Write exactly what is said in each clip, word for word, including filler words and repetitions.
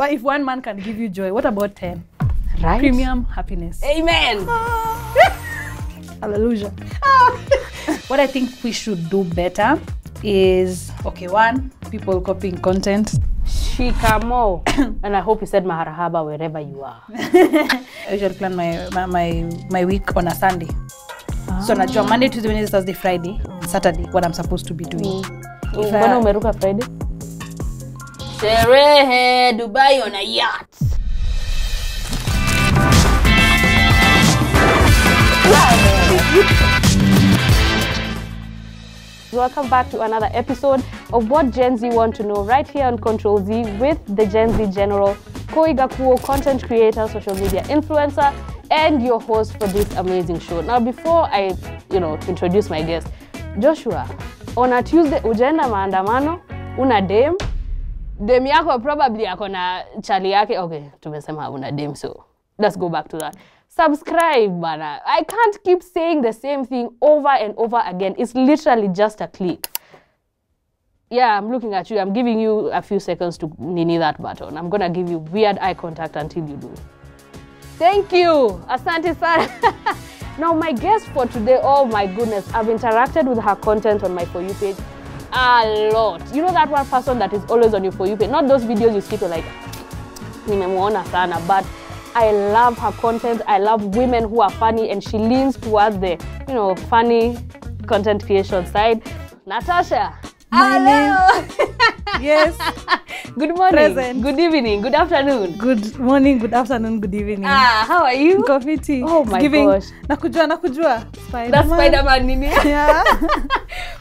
if one man can give you joy, what about ten? Right. Premium happiness. Amen. Hallelujah. What I think we should do better is, okay, one, people copying content. Shikamo. And I hope you said maharahaba wherever you are. I usually plan my, my, my, my week on a Sunday. Ah. So, najua Monday, Tuesday, Wednesday, Thursday, Friday, Saturday, what I'm supposed to be doing. Mm. If I, umeruka Friday? Sherehe Dubai on a yacht. Welcome back to another episode of What Gen Z Want to Know, right here on Control Z with the Gen Z General, Koi Gakuo, content creator, social media influencer, and your host for this amazing show. Now, before I, you know, introduce my guest, Joshua, on a Tuesday, ujenda maandamano, una dem, dem yako probably yako na chali yake. Okay, tumesema una dem, so let's go back to that. Subscribe, bana. I can't keep saying the same thing over and over again. It's literally just a click. Yeah, I'm looking at you. I'm giving you a few seconds to nini that button. I'm going to give you weird eye contact until you do. Thank you. Asante sana. Now, my guest for today, oh my goodness, I've interacted with her content on my For You page a lot. You know that one person that is always on your For You page? Not those videos you skip, you're like, nimemuona sana, but I love her content. I love women who are funny, and she leans towards the, you know, funny content creation side. Natasha. Hello. Yes. Good morning. Present. Good evening. Good afternoon. Good morning. Good afternoon. Good evening. Ah, how are you? Coffee tea. Oh my Giving. gosh. Nakujua, nakujua. Spider-Man. That's Spider-Man, nini. Yeah.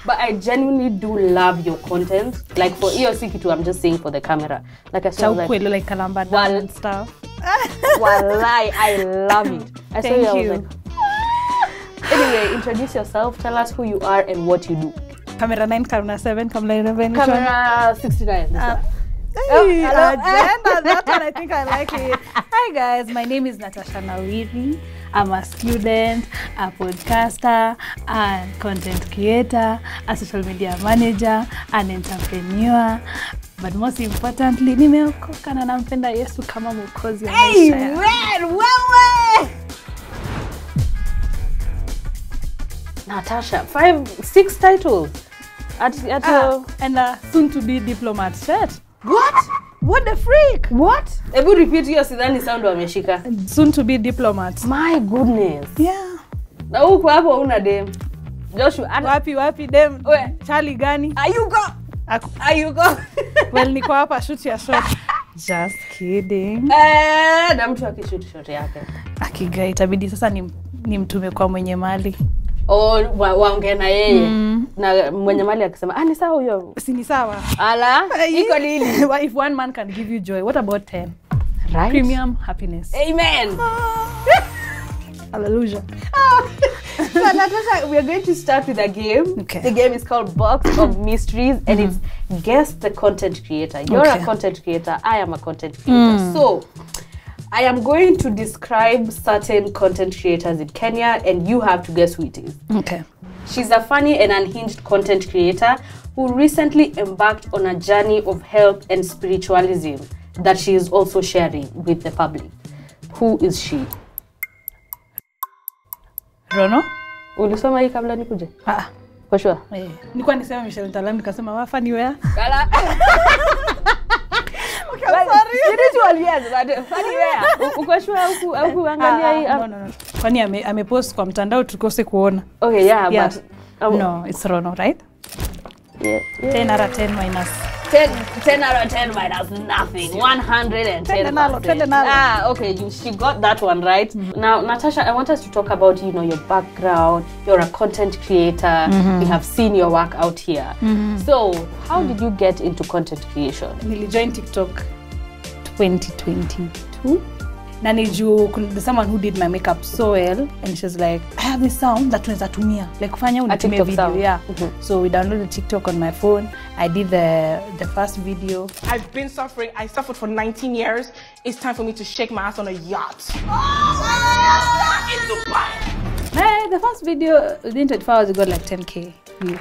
But I genuinely do love your content. Like for E O C K two, I'm just saying for the camera. Like I saw like, like Kalamba well, and stuff. Walai, I love it. I Thank saw you. you. I was like, ah. Anyway, introduce yourself. Tell us who you are and what you do. Camera nine, camera seven, camera eleven. Camera sixty-nine. Uh, hey, oh, hello. Agenda, that one, I think I like it. Hi guys, my name is Natasha Nawiri. I'm a student, a podcaster, a content creator, a social media manager, an entrepreneur. But most importantly, nimeokoka na nampenda Yesu kama mwokozi wa maisha yangu. Amen. Wewe. Natasha, five, six titles. At, at ah, your... And a soon-to-be diplomat shirt. What? What the freak? What? Ebu repeat hiyo sidhani sound wa meshika. Soon-to-be diplomat. My goodness. Yeah. Na huku hapo una dem. Joshua. At... Wapi, wapi dem. Oye. Charlie gani. Are you go? Are you go? Well, niko hapa shoot ya shot. Just kidding. Eh, na mtu akishoot shot yake. Akiga itabidi sasa ni, ni mtume kwa mwenye mali. Oh, waongea na yeye. Mm. Na mwenye mali akisema, "Ah, ni sawa huyo." Si ni sawa. Ala, iko lili. If one man can give you joy, what about ten? Right. Premium happiness. Amen. Hallelujah. Oh. So, Natasha, we are going to start with a game. Okay. The game is called Box of Mysteries, and mm-hmm. it's guess the content creator. You're okay. a content creator. I am a content creator. Mm. So, I am going to describe certain content creators in Kenya, and you have to guess who it is. Okay. She's a funny and unhinged content creator who recently embarked on a journey of health and spiritualism that she is also sharing with the public. Who is she? Rono? Ulisoma hii kabla nikuje? Ah. For sure. Eh. Nilikuwa nisema Michelle Mtalam nikasema wafa ni wea. Kala. Okay, I'm sorry. Spiritual years, but funny wea. Uko sure huku huku angalia hii? No, no, no. Kwani ame amepost kwa mtandao tukose kuona. Okay, yeah, yeah. But um, no, it's Rono, right? Yeah. yeah. ten out of ten minus. ten, ten out of ten minus nothing. one hundred ten. ten, ten, ten, ten. Ah, okay, you, she got that one right. Mm-hmm. Now, Natasha, I want us to talk about, you know, your background. You're a content creator. Mm-hmm. We have seen your work out here. Mm-hmm. So, how mm-hmm. did you get into content creation? I joined TikTok twenty twenty-two. Nani juu, someone who did my makeup so well, and she's like, I have this sound that tunaweza tumia. Like kufanya unitumie video. Sound. Yeah. Mm -hmm. So we downloaded TikTok on my phone. I did the the first video. I've been suffering. I suffered for nineteen years. It's time for me to shake my ass on a yacht. Oh, oh, in Dubai. Hey, the first video within twenty-four hours it got like ten K.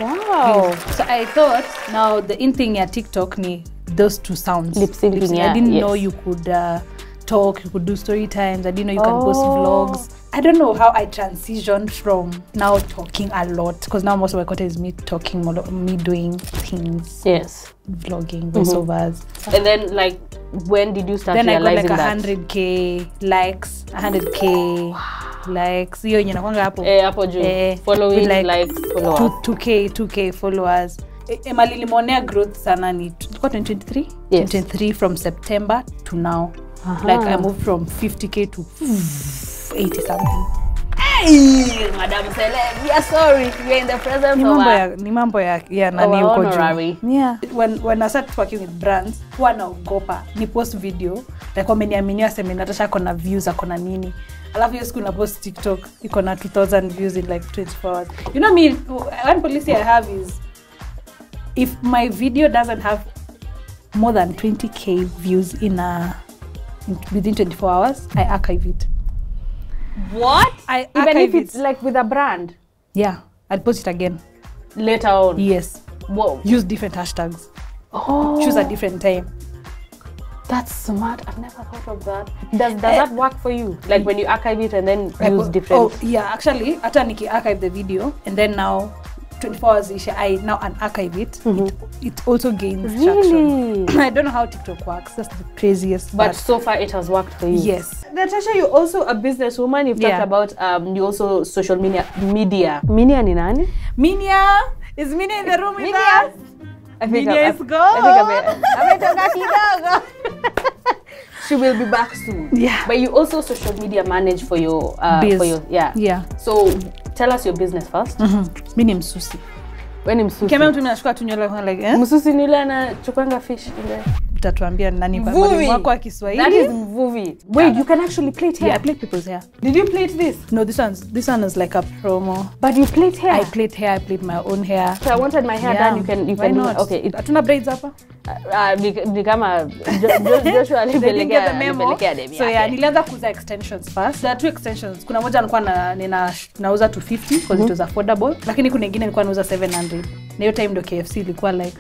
Wow. Views. So I thought now the in thing at TikTok ni those two sounds. Lip syncing, lip syncing. Yeah. I didn't yes. know you could uh, talk, you could do story times. I didn't know you can oh. post vlogs. I don't know how I transitioned from now talking a lot, because now most of my content is me talking, me doing things. Yes. Vlogging, voiceovers. Mm-hmm. And then, like, when did you start then realizing that? Then I got like one hundred K likes, one hundred K wow. likes. You know, Apple. Eh, Apple June. Eh, following, like, likes, followers. two K, two K followers. Emalilimonea growth sana ni twenty twenty-three? Yes. twenty twenty-three from September to now. Uh-huh. Like, I moved from fifty K to eighty something. Hey, Madam Celeb, we are sorry. We are in the presence of our nimambo ya ya nani uko juu. Yeah. When when I started working with brands, huwa naogopa ni post video, like wameniamini aseme Natasha kona views akona nini. Alafu hiyo siku na post TikTok iko na two thousand views in like twenty-four hours. You know me, one policy I have is if my video doesn't have more than twenty K views in a in, within twenty-four hours, I archive it. What? I Even if it's it. like with a brand? Yeah. I'll post it again. Later on? Yes. Whoa. Use different hashtags. Oh. Choose a different time. That's smart. I've never thought of that. Does, does uh, that work for you? Like when you archive it and then I use different... Oh, yeah. Actually, after Nikki archive the video and then now twenty-four hours, I now unarchive it. Mm-hmm. it. It also gains really? traction. I don't know how TikTok works. That's the craziest But part. so far it has worked for you. Yes. Natasha, you're also a businesswoman. You've yeah. talked about um, you also social media. Media. Minia ni nani? Minia! Is Minia in the room with us? I think Minia is gone. I think I'm She will be back soon. Yeah. But you also social media manage for your... Uh, for your yeah. Yeah. So... Tell us your business first. Mm-hmm. My name is Susi. My name is Susi. Came out to me and she like, eh? Msusi ni lana chukwanga fish in there. Utatuambia nani kwa mwako wa Kiswahili. That is mvuvi. Wait, you can actually plait hair. Yeah, I plait people's hair. Did you plait this? No, this one's this one is like a promo. But you plait hair. I plait hair. I plait my own hair. So I wanted my hair yeah. done. You can you Why can not? Okay. It, Atuna braids apa? Ah, nikama Joshua alipelekea alipelekea demi. So yeah, nilianza kuuza extensions first. There are two extensions. Kuna moja nilikuwa na nina nauza two fifty because it was affordable. Lakini kuna nyingine nilikuwa nauza seven hundred. Na hiyo time ndo K F C ilikuwa like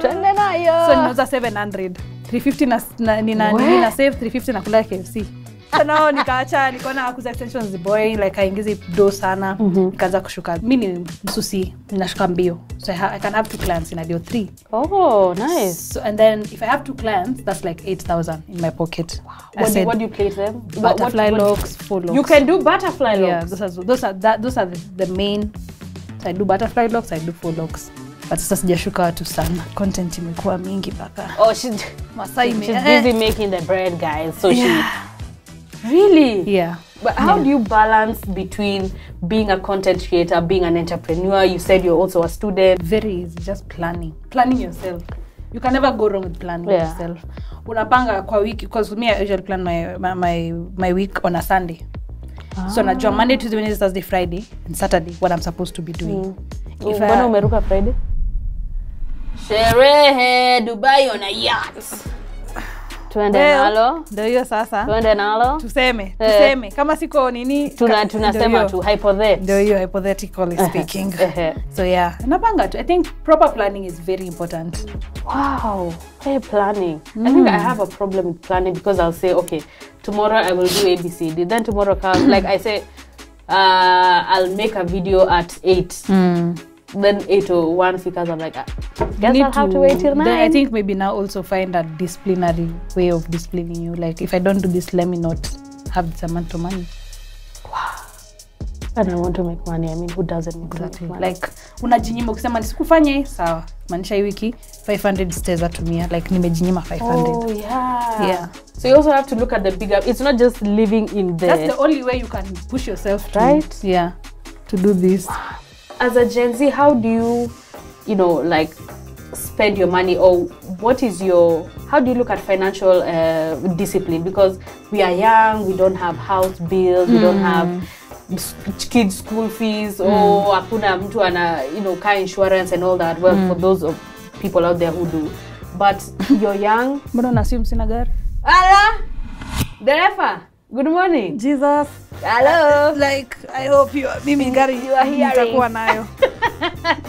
twende nayo. So ninauza seven hundred. three fifty na, na, nina, nina save three fifty na kula K F C. So now nikaacha nikaona kuza extensions boy like aingize do sana mm -hmm. nikaanza kushuka. Mimi ni msusi ninashuka mbio. So I, ha I can have two clients in a deal three. Oh, nice. So, and then if I have two clients that's like eight thousand in my pocket. Wow. What, said, do, what do you play to them? Butterfly what, what, locks, full locks. You can do butterfly locks. Yeah, those are those are, that, those are the, the main. So I do butterfly locks, I do full locks. But sasa sijashuka watu sana. Content imekuwa mingi paka. Oh, she's, Masai she's busy making the bread, guys. So yeah. she... Really? Yeah. But how yeah. do you balance between being a content creator, being an entrepreneur? You said you're also a student. Very easy. Just planning. Planning yourself. You can never go wrong with planning yeah. yourself. Unapanga kwa wiki. Because for me, I usually plan my, my, my, my week on a Sunday. Ah. So najua Monday, Tuesday, Wednesday, Thursday, Friday, and Saturday, what I'm supposed to be doing. Mm. If I... umeruka Friday? Sherehe Dubai on a yacht. Tuende nalo. Ndio sasa. Tuende nalo. Tuseme, tuseme. Kama siko nini? Tuna tunasema tu hypothetical. Ndio hypothetically speaking. So yeah, napanga tu. I think proper planning is very important. Wow. Hey, planning. Mm. I think I have a problem with planning because I'll say, okay, tomorrow I will do A B C D. Then tomorrow comes, like I say, uh, I'll make a video at eight. Mm. Then eight oh one because I'm like, guess I'll have to, to wait till nine. I think maybe now also find a disciplinary way of disciplining you. Like, if I don't do this, let me not have the amount of money. Wow. And I want to make money. I mean, who doesn't make exactly. money? Like, unajinyima ukisema nisikufanye sawa. Manisha hii wiki five hundred stays atumia. Like, nimejinyima five hundred. Oh, yeah. Yeah. So you also have to look at the bigger. It's not just living in there. That's the only way you can push yourself, right? To, yeah. To do this. Wow. As a Gen Z, how do you, you know, like, spend your money, or what is your, how do you look at financial uh, discipline? Because we are young, we don't have house bills, mm. we don't have kids' school fees, mm. or hakuna mtu ana, you know, car insurance and all that. Well, mm. for those of people out there who do, but you're young. Mbona nasium sina gari? Ala, dereva. Good morning. Jesus. Hello. Like, I hope you are, Mimi Gari, you are hearing.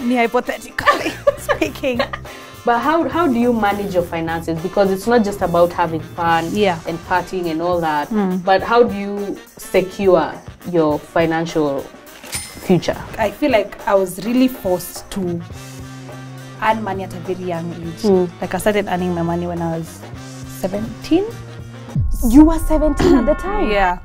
Ni hypothetically speaking. But how, how do you manage your finances? Because it's not just about having fun yeah. and partying and all that. Mm. But how do you secure your financial future? I feel like I was really forced to earn money at a very young age. Mm. Like I started earning my money when I was seventeen. You were seventeen at the time? Yeah.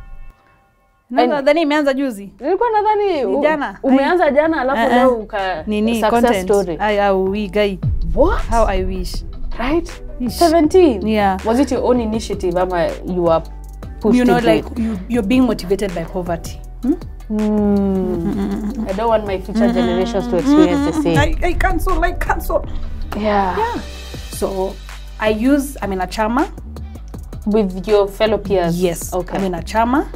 Nadhani imeanza juzi. Nilikuwa nadhani jana. Umeanza jana alafu leo uka success story. I I guy. What? How I wish. Right? Ish. seventeen. Yeah. Was it your own initiative ama you were pushed? You know like you you're being motivated by poverty. Hmm? Mm. I don't want my future mm. generations to experience the same. I I cancel like cancel. Yeah. Yeah. So I use I mean a chama with your fellow peers. Yes. Okay. I mean a chama.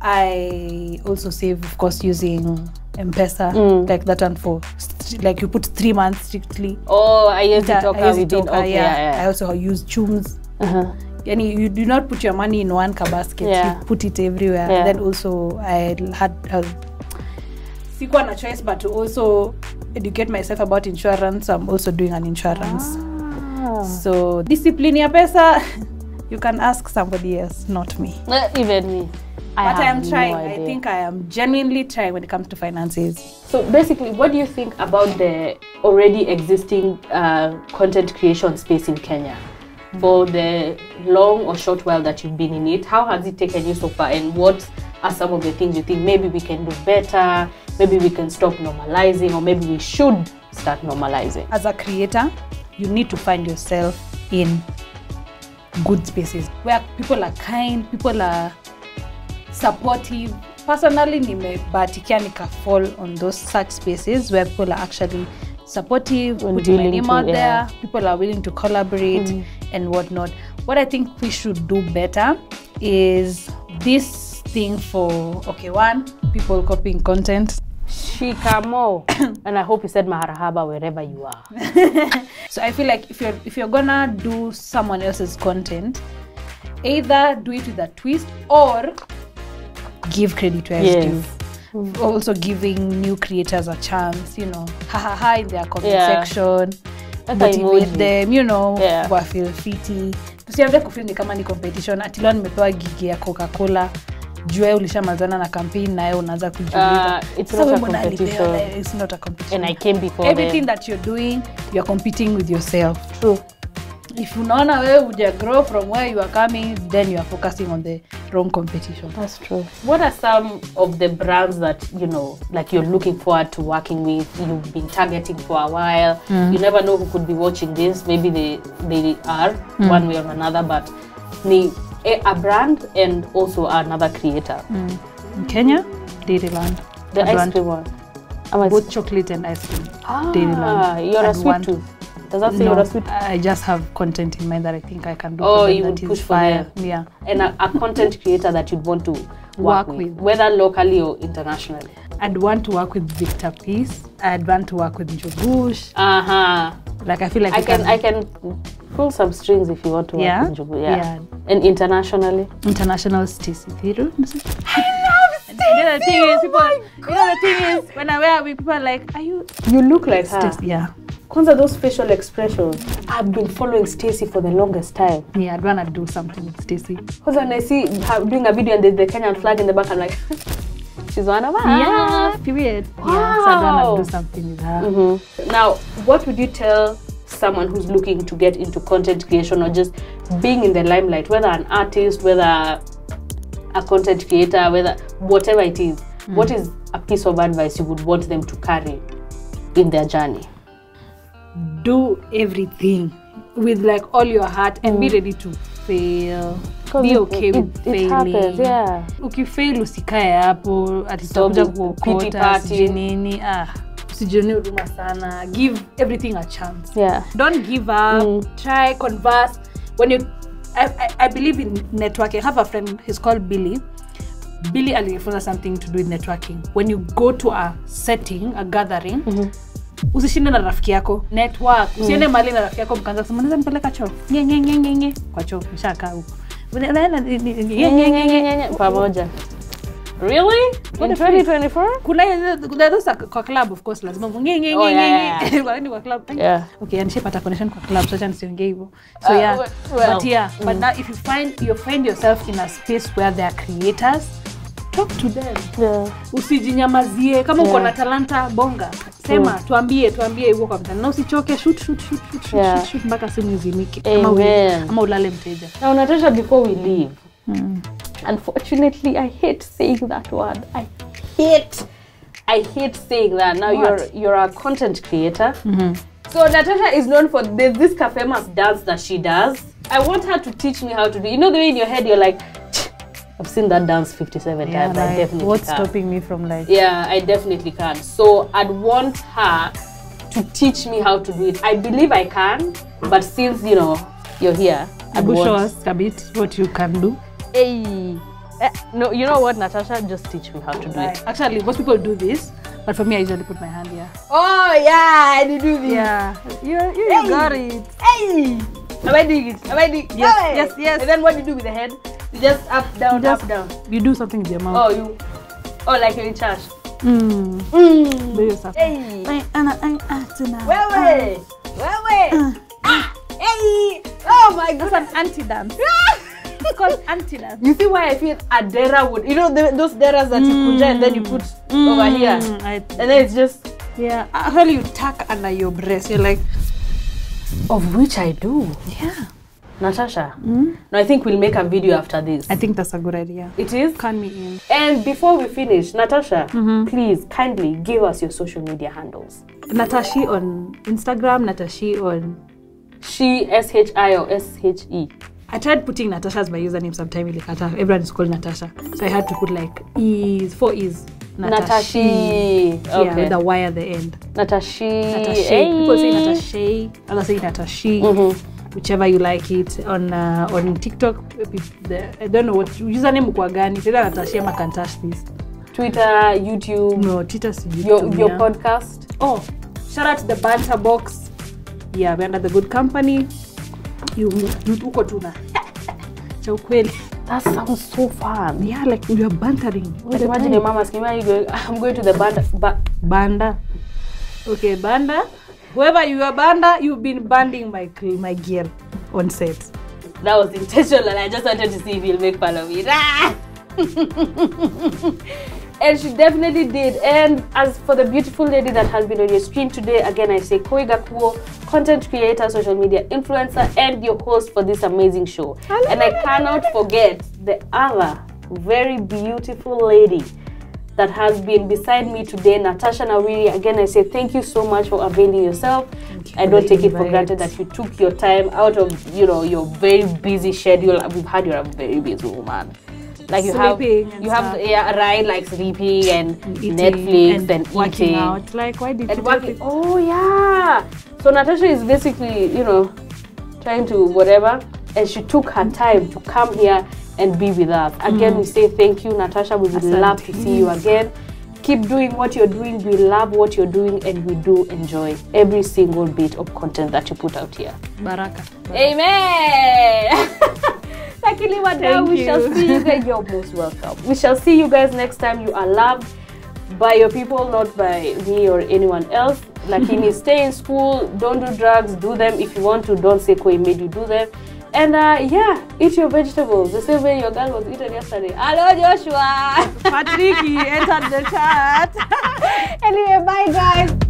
I also save, of course, using M-Pesa, mm. like that one for, like you put three months strictly. Oh, I use it, okay, I use it, okay, okay yeah. Yeah, yeah. I also use chums. Uh-huh. And you, you do not put your money in one basket, yeah. you put it everywhere. Yeah. Then also I had, I had a choice, but to also educate myself about insurance, I'm also doing an insurance. Ah. So discipline your pesa, you can ask somebody else, not me. Not even me. I but I am trying. No I think I am genuinely trying when it comes to finances. So basically, what do you think about the already existing uh, content creation space in Kenya? Mm-hmm. For the long or short while that you've been in it, how has it taken you so far? And what are some of the things you think maybe we can do better? Maybe we can stop normalizing, or maybe we should start normalizing. As a creator, you need to find yourself in good spaces where people are kind, people are supportive. Personally, nimebahatikia nika fall on those such spaces where people are actually supportive, and putting my name out yeah. there, people are willing to collaborate mm. and whatnot. What I think we should do better is this thing for, okay, one, people copying content. Shikamo. And I hope you said maharahaba wherever you are. So I feel like if you're, if you're gonna do someone else's content, either do it with a twist or give credit where yes. it's due. Mm. Also giving new creators a chance, you know, ha ha ha in their comment yeah. section, motivate them, you know, yeah. wafeel fiti. Tusiende kufeel ni kama ni competition. Atilo nimepewa gigi ya Coca-Cola. Jue ulishamazana na campaign na yeye unaanza kujiuliza. It's not a competition. It's not a competition. And I came before everything them. That you're doing, you're competing with yourself. True. If you know where you grow from where you are coming, then you are focusing on the wrong competition. That's true. What are some of the brands that, you know, like you're looking forward to working with, you've been targeting for a while, mm. you never know who could be watching this, maybe they, they are, mm. one way or another, but they, a brand and also another creator. Mm. In Kenya, Dairyland. The ice cream one. Both chocolate and ice cream. Ah, Dairyland. You're and a sweet tooth. Does that say no, you're a sweet? I just have content in mind that I think I can do. Oh, you would push fire. For them. Yeah. And a, a content creator that you'd want to work, work with, with, whether locally or internationally. I'd want to work with Victor Peace. I'd want to work with Njogush. Uh huh. Like I feel like I can, can I can pull some strings if you want to work yeah? with Njogush. Yeah. Yeah. And internationally. International Stacey. I love Stacey. You know, the thing oh is, people. You know, the thing is, when I wear with people, are like, are you? You look like her. Stacey. Yeah. Consider those facial expressions. I've been following Stacey for the longest time. Yeah, I'd wanna do something with Stacey. Because when I see her doing a video and there's the Kenyan flag in the back, I'm like, she's one of us. Yeah, period. Wow. Yeah, so I'd wanna do something with her. Mm-hmm. Now, what would you tell someone who's looking to get into content creation or just being in the limelight, whether an artist, whether a content creator, whether whatever it is, mm. what is a piece of advice you would want them to carry in their journey? Do everything with like all your heart and mm. be ready to fail. Be okay it, it, with failing. It happens, yeah. Okay, fail usikae hapo atitakuja kuokota nini ah usijone huruma sana. Give everything a chance. Yeah. Don't give up. Mm. Try, converse. When you I, I I believe in networking. I have a friend, he's called Billy. Billy alifunza something to do with networking. When you go to a setting, a gathering, mm-hmm. usishinde na rafiki yako network usiende mm. mali na rafiki yako mkaanza kusema naweza nipeleka choo nye nye nye nye nye kwa choo mshaka huko pamoja Really? twenty twenty-four? Kuna those kwa club of course lazima ngenge ngenge ngenge. Kwa nini kwa club? Yeah. Okay, and she pata connection kwa club so chance ngeibo. So yeah. Well, but yeah, mm. but now if you find you find yourself in a space where there are creators, talk to them. Yeah. Usijinyamazie kama uko na talanta bonga. Sema mm. tuambie tuambie yuko kwa mtandao. Na usichoke shoot shoot shoot shoot yeah. shoot shoot mpaka simu izimike. Kama wewe ama ulale mteja. Na Natasha, before we leave. Mm. Unfortunately, I hate saying that word. I hate, I hate saying that. Now what? you're you're a content creator. Mm-hmm. So Natasha is known for this, this famous dance that she does. I want her to teach me how to do. You know the way in your head you're like, I've seen that dance fifty-seven yeah, times. Like, I definitely what's can. stopping me from like? Yeah, I definitely can. So I'd want her to teach me how to do it. I believe I can, but since you know you're here, I'd want. Show us a bit what you can do. Hey. Eh, no, you know what, Natasha? Just teach me how to do right. it. Actually, most people do this, but for me, I usually put my hand here. Oh, yeah, I do this. Yeah, you, you, hey. you got it. Hey! Am I doing it? Am I doing it? Yes, hey. yes, yes. And then what do you do with the head? You just up, down, just, up, down. You do something with your mouth. Oh, you. Oh, like you're in charge. Mmm. Mmm. Do yourself. Hey! Wait, Anna, I'm acting now. Wait, wait. Wait, wait. Ah! Hey! Oh, my God. That's an anti-dance. Called antinas. You see why I feel a dera would, you know, the, those deras that mm. you put there and then you put mm. over here, I, and then it's just yeah. Actually, you tuck under your breast. You're like, of which I do. Yeah. Natasha. Mm? Now I think we'll make a video after this. I think that's a good idea. It is. Count me in. And before we finish, Natasha, mm-hmm. please kindly give us your social media handles. Natasha on Instagram. Natasha on. She S H I or S H E. I tried putting Natasha as my username sometime. Like everyone is called Natasha, so I had to put like E's, four E's. Natasha. Okay. Yeah, with a Y at the end. Natasha. Natasha. Hey. People say Natasha. Others say Natasha. Mm-hmm. Whichever you like it. On uh, on TikTok, I don't know what username ukwagani. Say Natasha, I can touch this. Twitter, YouTube. No, Twitter. YouTube, your your yeah. podcast. Oh, shout out to the Banter Box. Yeah, we're under the good company. You uko tuna cha ukweli. That sounds so fun. Yeah, like we are bantering. Like imagine your mama's coming and you going, I'm going to the banda ba banda. Okay, banda. Whoever you are banda, you've been banding my my gear on set. That was intentional and I just wanted to see if you'll make fun of it. And she definitely did. And as for the beautiful lady that has been on your screen today, again, I say Koiga Kuo, content creator, social media influencer, and your host for this amazing show. Hello. And I cannot forget the other very beautiful lady that has been beside me today, Natasha Nawiri. Again, I say thank you so much for availing yourself. You I don't take it for granted that you took your time out of, you know, your very busy schedule. We've had you're a very busy woman. Like you sleeping have, you stuff. have yeah, right, like sleeping and eating, Netflix and, and working eating. out. Like why did and you working? Oh yeah. So Natasha is basically, you know, trying to whatever, and she took her time to come here and be with us. Again, mm. we say thank you, Natasha. We would Asante. love to see you again. Keep doing what you're doing. We love what you're doing, and we do enjoy every single bit of content that you put out here. Baraka. Baraka. Amen. Thank we you. shall see you guys. You're most welcome. We shall see you guys next time. You are loved by your people, not by me or anyone else. Lakini, stay in school. Don't do drugs. Do them if you want to. Don't say Koi made you do them. And uh, yeah, eat your vegetables the same way your girl was eaten yesterday. Hello, Joshua. Patrick, he entered the chat. Anyway, bye guys.